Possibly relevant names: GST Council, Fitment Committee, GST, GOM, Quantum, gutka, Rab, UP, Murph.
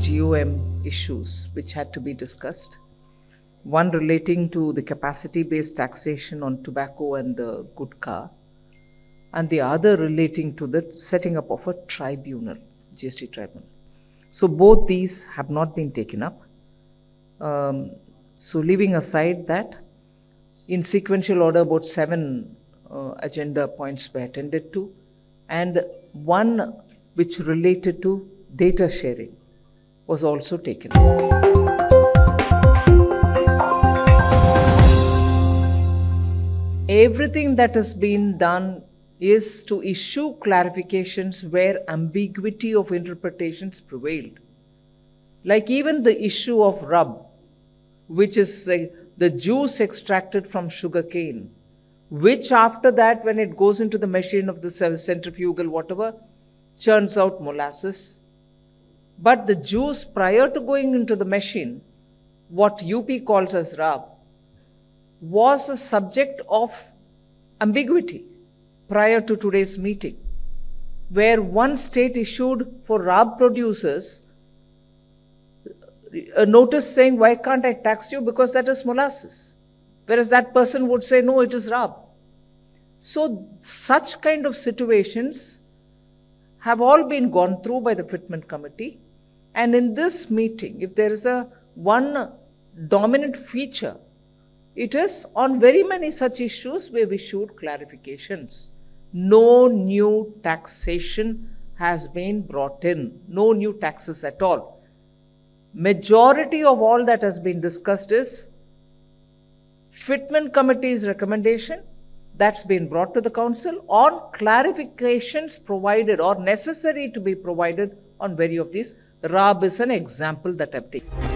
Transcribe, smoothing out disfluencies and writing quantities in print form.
GOM issues which had to be discussed. One relating to the capacity-based taxation on tobacco and gutka, and the other relating to the setting up of a tribunal, GST tribunal. So both these have not been taken up. So leaving aside that, in sequential order, about 7 agenda points were attended to, and one which related to data sharing was also taken up. Everything that has been done is to issue clarifications where ambiguity of interpretations prevailed. Like even the issue of Rab, which is the juice extracted from sugarcane, which after that, when it goes into the machine of the centrifugal whatever, churns out molasses. But the juice prior to going into the machine, what UP calls as Rab, was a subject of ambiguity prior to today's meeting, where one state issued for Rab producers a notice saying, why can't I tax you? Because that is molasses. Whereas that person would say, no, it is Rab. So such kind of situations have all been gone through by the Fitment Committee. And in this meeting, if there is one dominant feature, it is on very many such issues we have issued clarifications. No new taxation has been brought in. No new taxes at all. Majority of all that has been discussed is Fitment Committee's recommendation that's been brought to the Council on clarifications provided or necessary to be provided on very of these. Rab is an example that I've taken.